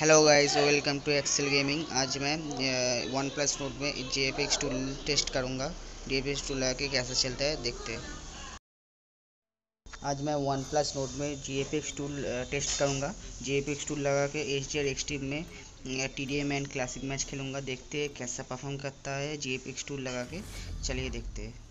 Hello guys, welcome to Excel gaming. आज मैं one plus note में GFXTool टेस्ट करूंगा। GFXTool आके कैसे चलता है देखते हैं। आज मैं वन प्लस नोट में GFXTool टेस्ट करूंगा। GFXTool लगा के HDR Extreme में TDM एंड क्लासिक मैच खेलूंगा। देखते हैं कैसा परफॉर्म करता है GFXTool लगा के। चलिए देखते हैं।